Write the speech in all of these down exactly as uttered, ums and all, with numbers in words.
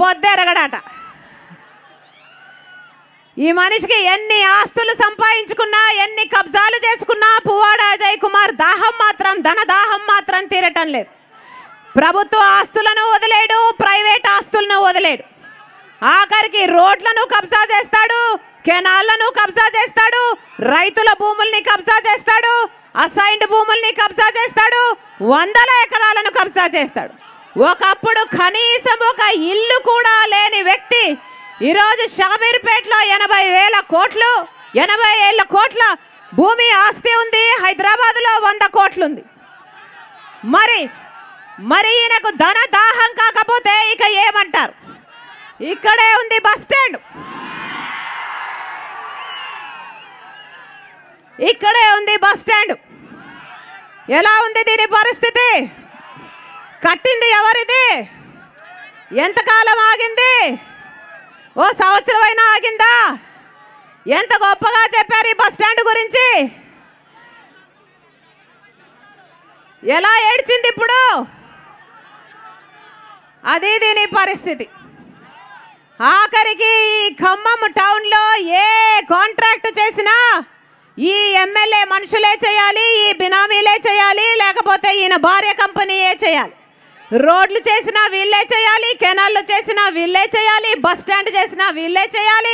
పొద్దెరగడట ఈ మనిషికి ఎన్ని ఆస్తులు సంపాదించుకున్నా ఎన్ని కబ్జాలు చేసుకున్నా పువ్వాడ అజయ్ కుమార్ దాహం మాత్రం ధన దాహం మాత్రం తీరటం లేదు. ప్రభుత్వ ఆస్తులను వదిలేడు, ప్రైవేట్ ఆస్తులను వదిలేడు, ఆఖరికి రోడ్లను కబ్జా చేస్తాడు, కెనాల్లను కబ్జా చేస్తాడు, రైతుల భూముల్ని కబ్జా చేస్తాడు, అసైన్డ్ భూముల్ని కబ్జా చేస్తాడు, వందల ఎకరాలను కబ్జా చేస్తాడు. ఒకప్పుడు కనీసం ఒక ఇల్లు కూడా లేని వ్యక్తి ఈరోజు షామీర్పేటలో ఎనభై వేల కోట్లు ఎనభై ఏళ్ళ కోట్ల భూమి ఆస్తి ఉంది, హైదరాబాద్లో వంద కోట్లుంది. మరి మరి ఈయనకు ధన దాహం కాకపోతే ఇక ఏమంటారు? ఇక్కడే ఉంది బస్ స్టాండ్, ఇక్కడే ఉంది బస్ స్టాండ్. ఎలా ఉంది దీని పరిస్థితి? కట్టింది ఎవరిది? ఎంతకాలం ఆగింది? ఓ సంవత్సరం అయినా ఆగిందా? ఎంత గొప్పగా చెప్పారు ఈ బస్ స్టాండ్ గురించి, ఎలా ఏడ్చింది ఇప్పుడు. అది దీని పరిస్థితి. ఆఖరికి ఖమ్మం టౌన్లో ఏ కాంట్రాక్ట్ చేసినా ఈ ఎమ్మెల్యే మనుషులే చేయాలి, ఈ బినామీలే చేయాలి, లేకపోతే ఈయన భార్య కంపెనీయే చేయాలి. రోడ్లు చేసినా వీళ్ళే చేయాలి, కెనాల్లు చేసినా వీళ్ళే చేయాలి, బస్ స్టాండ్ చేసినా వీళ్ళే చేయాలి,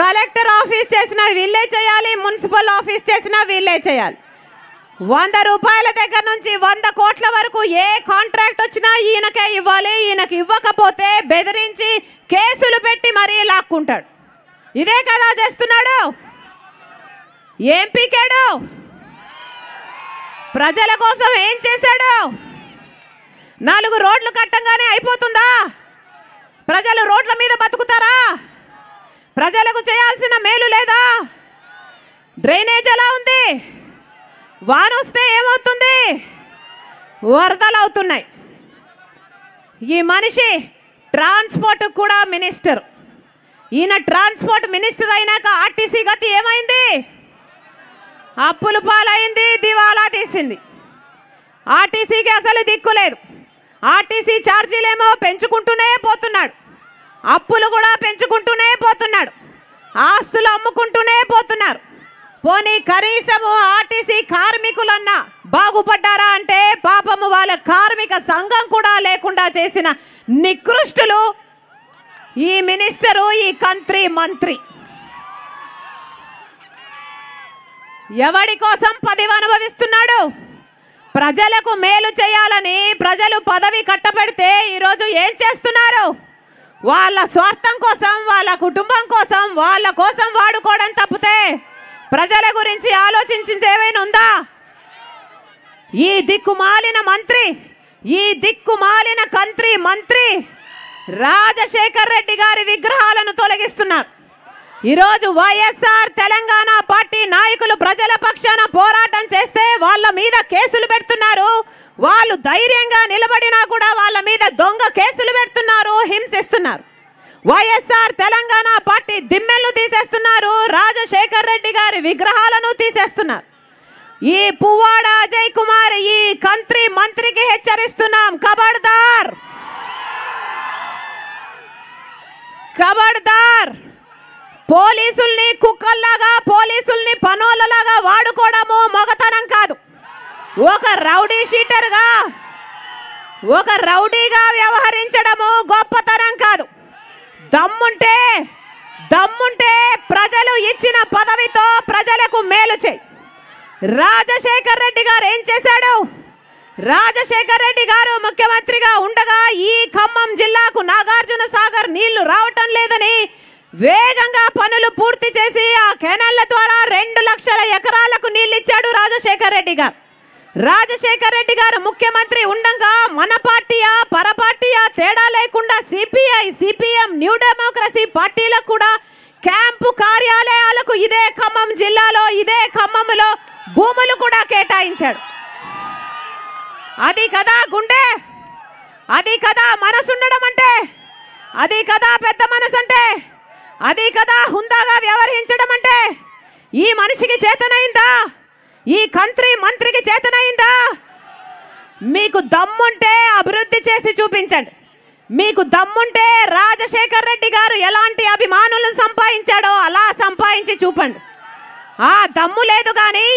కలెక్టర్ ఆఫీస్ చేసినా వీళ్ళే చేయాలి, మున్సిపల్ ఆఫీస్ చేసినా వీళ్ళే చేయాలి. వంద రూపాయల దగ్గర నుంచి వంద కోట్ల వరకు ఏ కాంట్రాక్ట్ వచ్చినా ఈయనకే ఇవ్వాలి. ఈయనకి ఇవ్వకపోతే బెదిరించి కేసులు పెట్టి మరీ లాక్కుంటాడు. ఇదే కదా చేస్తున్నాడు. ఏం పీకాడు? ప్రజల కోసం ఏం చేశాడు? నాలుగు రోడ్లు కట్టంగానే అయిపోతుందా? ప్రజలు రోడ్ల మీద బతుకుతారా? ప్రజలకు చేయాల్సిన మేలు లేదా? డ్రైనేజ్ ఎలా ఉంది? వాన వస్తే ఏమవుతుంది? వరదలు అవుతున్నాయి. ఈ మనిషి ట్రాన్స్పోర్ట్ కూడా మినిస్టర్. ఈయన ట్రాన్స్పోర్ట్ మినిస్టర్ అయినాక ఆర్టీసీ గతి ఏమైంది? అప్పులు పాలైంది, దివాలా తీసింది. ఆర్టీసీకి అసలు దిక్కు లేదు. ఆర్టీసీ ఛార్జీలేమో పెంచుకుంటూనే పోతున్నాడు, అప్పులు కూడా పెంచుకుంటూనే పోతున్నాడు, ఆస్తులు అమ్ముకుంటూనే పోతున్నారు. పోనీ కనీసము ఆర్టీసీ కార్మికులన్నా బాగుపడ్డారా అంటే పాపము వాళ్ళ కార్మిక సంఘం కూడా లేకుండా చేసిన నికృష్టులు ఈ మినిస్టరు, ఈ కంత్రి మంత్రి. ఎవడి కోసం పదవి అనుభవిస్తున్నాడు? ప్రజలకు మేలు చేయాలని ప్రజలు పదవి కట్టబెడితే ఈరోజు ఏం చేస్తున్నారు? వాళ్ళ స్వార్థం కోసం, వాళ్ళ కుటుంబం కోసం, వాళ్ళ కోసం వాడుకోవడం తప్పితే ప్రజల గురించి ఆలోచించింది ఏమైనా ఉందా? ఈ దిక్కుమాలిన మంత్రి, ఈ దిక్కుమాలిన కంత్రి మంత్రి రాజశేఖర్ రెడ్డి గారి విగ్రహాలను తొలగిస్తున్నారు. ఈరోజు వైఎస్ఆర్ తెలంగాణ పార్టీ నాయకులు ప్రజల పక్షాన పోరాటం చేస్తే వాళ్ళ మీద కేసులు పెడుతున్నారు. వాళ్ళు ధైర్యంగా నిలబడినా కూడా వాళ్ళ మీద దొంగ కేసులు పెడుతున్నారు, హింసిస్తున్నారు. వైఎస్ఆర్ తెలంగాణ పార్టీ దిమ్మెలను తీసేస్తున్నారు, రాజశేఖర్ రెడ్డి గారి విగ్రహాలను తీసేస్తున్నారు. ఈ పువ్వాడ అజయ్ కుమార్, ఈ కంత్రి మంత్రికి హెచ్చరిస్తున్నాం, ఖబర్దార్ ఖబర్దార్. పోలీసుల్ని కుక్కల్లాగా, పోలీసుల్ని పనోళ్ళలాగా వాడుకోవడము మొగతనం కాదు. ఒక రౌడీ షీటర్గా, ఒక రౌడీగా వ్యవహరించడము గొప్పతనం కాదు. దమ్ముంటే దమ్ముంటే ప్రజలు ఇచ్చిన పదవితో ప్రజలకు మేలు చేయి. రాజశేఖర్ రెడ్డి గారు ఏం చేశాడు? రాజశేఖర్ రెడ్డి గారు ముఖ్యమంత్రిగా ఉండగా ఈ ఖమ్మం జిల్లాకు నాగార్జున సాగర్ నీళ్లు రావటం లేదని వేగంగా పనులు పూర్తి చేసి ఆ కెనాళ్ల ద్వారా రెండు లక్షల ఎకరాలకు నీళ్ళిచ్చాడు రాజశేఖర్ రెడ్డి గారు. రాజశేఖర్ రెడ్డి గారు ముఖ్యమంత్రి ఉండగా మన పార్టీయా పరపార్టీయా తేడా లేకుండా సిపిఐ, సిపిఎం, న్యూ డెమోక్రసీ పార్టీలకు కూడా క్యాంపు కార్యాలయాలకు ఇదే ఖమ్మం జిల్లాలో, ఇదే ఖమ్మంలో భూములు కూడా కేటాయించాడు. అది కదా గుండె, అది కదా మనసుండడం అంటే, అది కదా పెద్ద మనసు అంటే, అది కదా హుందాగా వ్యవహరించడం అంటే. ఈ మనిషికి చేతనైందా? ఈ కంత్రి మంత్రికి చేతనైందా? మీకు దమ్ముంటే అభివృద్ధి చేసి చూపించండి. మీకు దమ్ముంటే రాజశేఖర్ రెడ్డి గారు ఎలాంటి అభిమానులను సంపాదించాడో అలా సంపాదించి చూపండి. ఆ దమ్ము లేదు కానీ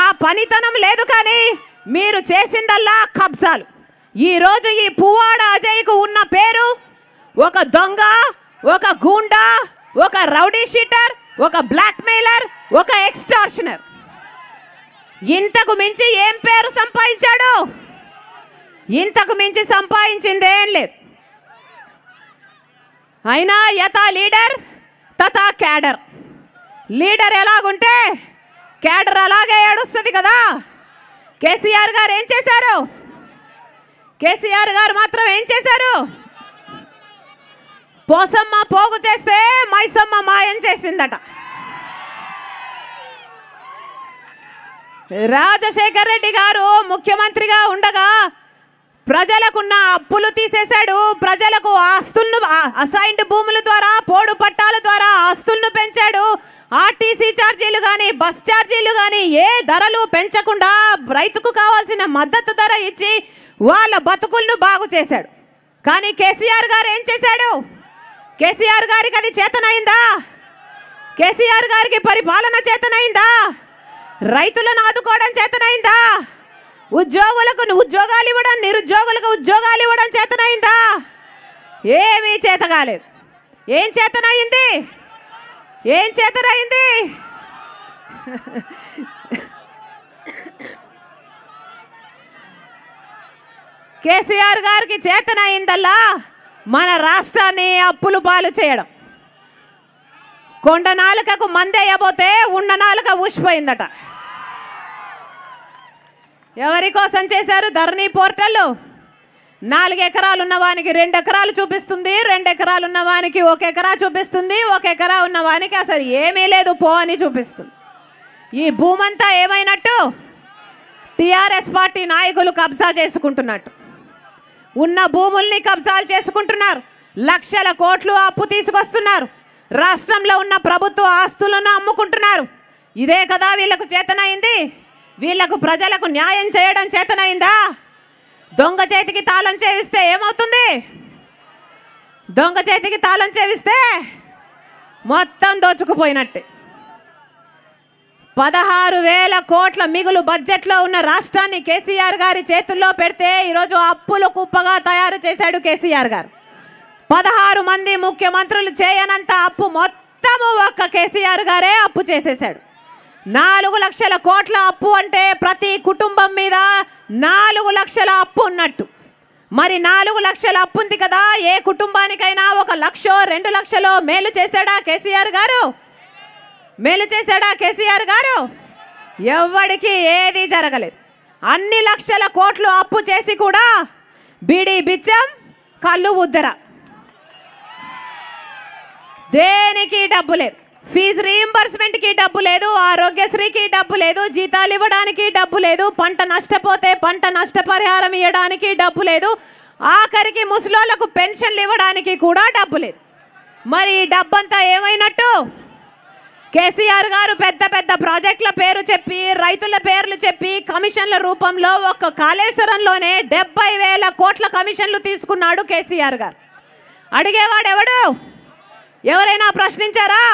ఆ పనితనం లేదు కానీ మీరు చేసిందల్లా కబ్జాలు. ఈ రోజు ఈ పువ్వాడ అజయ్‌కు ఉన్న పేరు ఒక దొంగ, ఒక గూండా, ఒక రౌడీ షీటర్, ఒక బ్లాక్‌మెయిలర్, ఒక ఎక్స్‌టార్షనర్. ఇంతకు మించి ఏం పేరు సంపాదించాడు? ఇంతకు మించి సంపాదించిందేం లేదు. అయినా యథా లీడర్ తథా క్యాడర్. లీడర్ ఎలాగుంటే క్యాడర్ అలాగే ఏడుస్తుంది కదా. కేసీఆర్ గారు ఏం చేశారు? కేసీఆర్ గారు మాత్రం ఏం చేశారు? పోసమ్మ పోగు చేస్తే మైసమ్మ మాయం చేసిందట. రాజశేఖర్ రెడ్డి గారు ముఖ్యమంత్రిగా ఉండగా ప్రజలకున్న అప్పులు తీసేశాడు, ప్రజలకు ఆస్తులను అసైన్డ్ భూముల ద్వారా పోడు పట్టాల ద్వారా ఆస్తులను పెంచాడు. ఆర్టీసీ ఛార్జీలు కానీ బస్ ఛార్జీలు కానీ ఏ ధరలు పెంచకుండా రైతుకు కావాల్సిన మద్దతు ధర ఇచ్చి వాళ్ళ బతుకులను బాగు చేశాడు. కానీ కేసీఆర్ గారు ఏం చేశాడు? కేసీఆర్ గారికి అది చేతనైందా? కేసీఆర్ గారికి పరిపాలన చేతనైందా? రైతులను ఆదుకోవడం చేతనైందా? ఉద్యోగులకు ఉద్యోగాలు ఇవ్వడం, నిరుద్యోగులకు ఉద్యోగాలు ఇవ్వడం చేతనైందా? ఏమీ చేత కాలేదు. ఏం చేతనైంది? ఏం చేతనైంది? కేసీఆర్ గారికి చేతనైందల్లా మన రాష్ట్రాన్ని అప్పులు పాలు చేయడం. కొండ నాలుకకు మందేయబోతే ఉన్న నాలుక ఊసిపోయిందట. ఎవరి కోసం చేశారు? ధరణి పోర్టల్ నాలుగు ఎకరాలు ఉన్నవానికి రెండు ఎకరాలు చూపిస్తుంది, రెండు ఎకరాలు ఉన్నవానికి ఒక ఎకరా చూపిస్తుంది, ఒక ఎకరా ఉన్నవానికి అసలు ఏమీ లేదు పో అని చూపిస్తుంది. ఈ భూమంతా ఏమైనట్టు? టీఆర్ఎస్ పార్టీ నాయకులు కబ్జా చేసుకుంటున్నట్టు. ఉన్న భూముల్ని కబ్జాలు చేసుకుంటున్నారు, లక్షల కోట్లు అప్పు తీసుకొస్తున్నారు, రాష్ట్రంలో ఉన్న ప్రభుత్వ ఆస్తులను అమ్ముకుంటున్నారు. ఇదే కదా వీళ్లకు చేతనైంది? వీళ్లకు ప్రజలకు న్యాయం చేయడం చేతనైందా? దొంగ చేతికి తాళం చేయిస్తే ఏమవుతుంది? దొంగ చేతికి తాళం చేయిస్తే మొత్తం దోచుకుపోయినట్టే. పదహారు వేల కోట్ల మిగులు బడ్జెట్లో ఉన్న రాష్ట్రాన్ని కేసీఆర్ గారి చేతుల్లో పెడితే ఈరోజు అప్పుల కుప్పగా తయారు చేశాడు కేసీఆర్ గారు. పదహారు మంది ముఖ్యమంత్రులు చేయనంత అప్పు మొత్తము ఒక్క కేసీఆర్ గారే అప్పు చేసేశాడు. నాలుగు లక్షల కోట్ల అప్పు అంటే ప్రతి కుటుంబం మీద నాలుగు లక్షల అప్పు ఉన్నట్టు. మరి నాలుగు లక్షల అప్పు ఉంది కదా, ఏ కుటుంబానికైనా ఒక లక్షో రెండు లక్షలో మేలు చేశాడా కేసీఆర్ గారు? మేలు చేశాడా కేసీఆర్ గారు? ఎవడికి ఏది జరగలేదు. అన్ని లక్షల కోట్లు అప్పు చేసి కూడా బీడీ బిచ్చం, కళ్ళు ఉద్దర, దేనికి డబ్బు లేదు. ఫీజు రీయింబర్స్మెంట్కి డబ్బు లేదు, ఆరోగ్యశ్రీకి డబ్బు లేదు, జీతాలు ఇవ్వడానికి డబ్బు లేదు, పంట నష్టపోతే పంట నష్టపరిహారం ఇవ్వడానికి డబ్బు లేదు, ఆఖరికి ముసలోళ్లకు పెన్షన్లు ఇవ్వడానికి కూడా డబ్బు లేదు. మరి ఈ డబ్బంతా ఏమైనట్టు? కేసీఆర్ గారు పెద్ద పెద్ద ప్రాజెక్టుల పేరు చెప్పి, రైతుల పేర్లు చెప్పి, కమిషన్ల రూపంలో ఒక్క కాళేశ్వరంలోనే డెబ్బై వేల కోట్ల కమిషన్లు తీసుకున్నాడు కేసీఆర్ గారు. అడిగేవాడెవడు? ఎవరైనా ప్రశ్నించారా?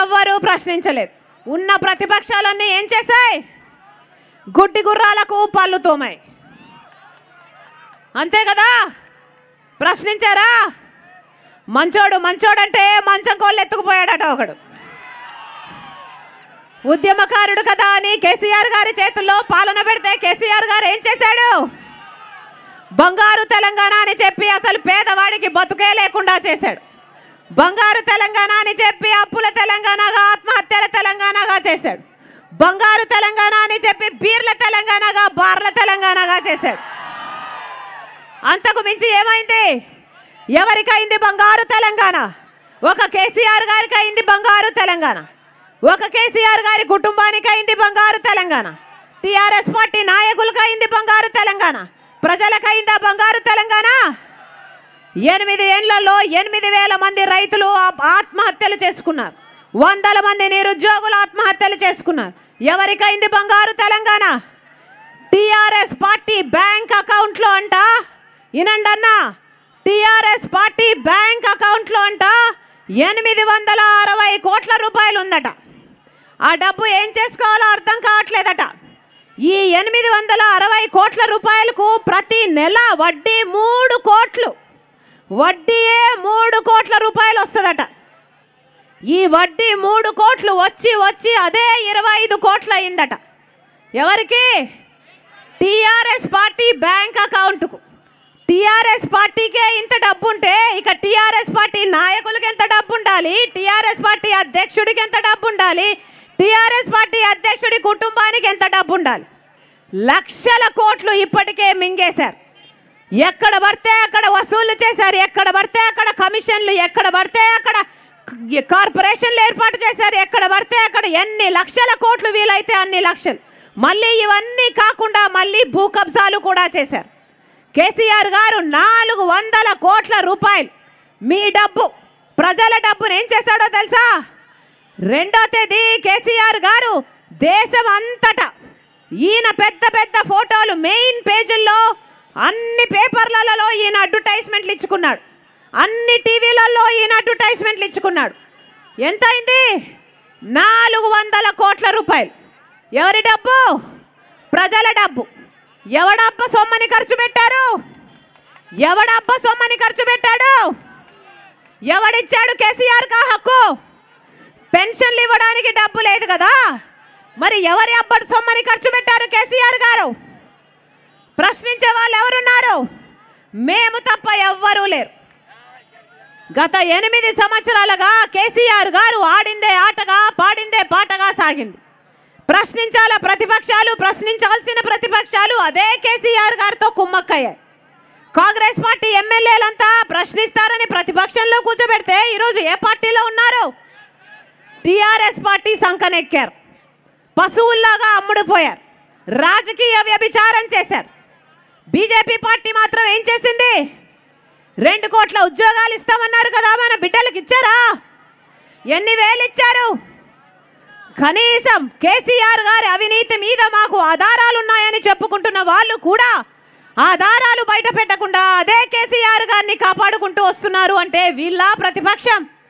ఎవ్వరూ ప్రశ్నించలేదు. ఉన్న ప్రతిపక్షాలన్నీ ఏం చేశాయి? గుడ్డి గుర్రాలకు పళ్ళు తోమాయి, అంతే కదా. ప్రశ్నించారా? మంచోడు మంచోడంటే మంచం కోళ్ళు ఎత్తుకుపోయాడట ఒకడు. ఉద్యమకారుడు కదా అని కేసీఆర్ గారి చేతుల్లో పాలన పెడితే కేసీఆర్ గారు ఏం చేశాడు? బంగారు తెలంగాణ అని చెప్పి అసలు పేదవాడికి బతుకే లేకుండా చేశాడు. బంగారు తెలంగాణ అని చెప్పి అప్పుల తెలంగాణగా, ఆత్మహత్యల తెలంగాణగా చేశాడు. బంగారు తెలంగాణ అని చెప్పి బీర్ల తెలంగాణగా, బార్ల తెలంగాణగా చేశాడు. అంతకు మించి ఏమైంది? ఎవరికైంది బంగారు తెలంగాణ? ఒక కేసీఆర్ గారికి అయింది బంగారు తెలంగాణ, ఒక కేసీఆర్ గారి కుటుంబానికి అయింది బంగారు తెలంగాణ, టీఆర్ఎస్ పార్టీ నాయకులకు అయింది బంగారు తెలంగాణ. ప్రజలకైందా బంగారు తెలంగాణ? ఎనిమిది ఏళ్లలో ఎనిమిది వేల మంది రైతులు ఆత్మహత్యలు చేసుకున్నారు, వందల మంది నిరుద్యోగులు ఆత్మహత్యలు చేసుకున్నారు. ఎవరికైంది బంగారు తెలంగాణ? టీఆర్ఎస్ పార్టీ బ్యాంక్ అకౌంట్లో అంట, ఇనండి అన్నా, टीआरएस पार्टी बैंक अकाउंट लो अंट ఎనిమిది వందల అరవై కోట్ల రూపాయలు ఉందట। ఆ డబ్బు ఏం చేసుకోవాలో అర్థం కావట్లేదట। ఈ ఎనిమిది వందల అరవై కోట్ల రూపాయలకు ప్రతి నెల వడ్డీ మూడు కోట్లు, వడ్డీయే మూడు కోట్ల రూపాయలు వస్తదట। ఈ వడ్డీ మూడు కోట్లు వచ్చి వచ్చి అదే ఇరవై ఐదు కోట్లు అయ్యిందట। ఎవరికి? టిఆర్ఎస్ పార్టీ బ్యాంక్ అకౌంట్ కు। టిఆర్ఎస్ పార్టీకే ఇంత డబ్బు ఉంటే ఇక టిఆర్ఎస్ పార్టీ నాయకులకు ఎంత డబ్బు ఉండాలి? టిఆర్ఎస్ పార్టీ అధ్యక్షుడికి ఎంత డబ్బు ఉండాలి? టిఆర్ఎస్ పార్టీ అధ్యక్షుడి కుటుంబానికి ఎంత డబ్బు ఉండాలి? లక్షల కోట్లు ఇప్పటికే మింగేశారు। ఎక్కడ పడితే అక్కడ వసూలు చేశారు, ఎక్కడ పడితే అక్కడ కమిషన్లు, ఎక్కడ పడితే అక్కడ కార్పొరేషన్లు ఏర్పాటు చేశారు, ఎక్కడ పడితే అక్కడ ఎన్ని లక్షల కోట్లు వీలైతే అన్ని లక్షలు। మళ్ళీ ఇవన్నీ కాకుండా మళ్ళీ భూ కబ్జాలు కూడా చేశారు। కేసీఆర్ గారు నాలుగు వందల కోట్ల రూపాయలు మీ డబ్బు, ప్రజల డబ్బును ఏం చేశాడో తెలుసా? రెండో తేదీ కేసీఆర్ గారు దేశం అంతటా ఈయన పెద్ద పెద్ద ఫోటోలు మెయిన్ పేజీల్లో అన్ని పేపర్లలో ఈయన అడ్వర్టైజ్మెంట్లు ఇచ్చుకున్నాడు, అన్ని టీవీలలో ఈయన అడ్వర్టైజ్మెంట్లు ఇచ్చుకున్నాడు। ఎంత అయింది? నాలుగు వందల కోట్ల రూపాయలు। ఎవరి డబ్బు? ప్రజల డబ్బు। ఎవడబ్బ సొమ్మని ఖర్చు పెట్టారు? ఎవడబ్బ సొమ్మని ఖర్చు పెట్టాడు? ఎవడిచ్చాడు కేసీఆర్ కా హక్కు? పెన్షన్లు ఇవ్వడానికి డబ్బు లేదు కదా, మరి ఎవరి అబ్బ సొమ్మని ఖర్చు పెట్టారు కేసీఆర్ గారు? ప్రశ్నించే వాళ్ళు ఎవరున్నారు? మేము తప్ప ఎవ్వరూ లేరు। గత ఎనిమిది సంవత్సరాలుగా కేసీఆర్ గారు ఆడిందే ఆటగా పాడిందే పాటగా సాగింది। ప్రశ్నించాల ప్రతిపక్షాలు, ప్రశ్నించాల్సిన ప్రతిపక్షాలు అదే కేసీఆర్ గారితో కుమ్మక్కయ్యాయి। కాంగ్రెస్ పార్టీ ఎమ్మెల్యేలంతా ప్రశ్నిస్తారని ప్రతిపక్షంలో కూర్చోబెడితే ఈరోజు ఏ పార్టీలో ఉన్నారు? టీఆర్ఎస్ పార్టీ సంకనెక్కారు, పశువుల్లాగా అమ్ముడుపోయారు, రాజకీయ వ్యభిచారం చేశారు। బీజేపీ పార్టీ మాత్రం ఏం చేసింది? రెండు కోట్ల ఉద్యోగాలు ఇస్తామన్నారు కదా, మన బిడ్డలకు ఇచ్చారా? ఎన్ని వేలు ఇచ్చారు? కనీసం కేసీఆర్ గారి అవినీతి మీద మాకు ఆధారాలు ఉన్నాయని చెప్పుకుంటున్న వాళ్ళు కూడా ఆధారాలు బయట పెట్టకుండా అదే కేసీఆర్ గారిని కాపాడుకుంటూ వస్తున్నారు అంటే వీళ్ళ ప్రతిపక్షం।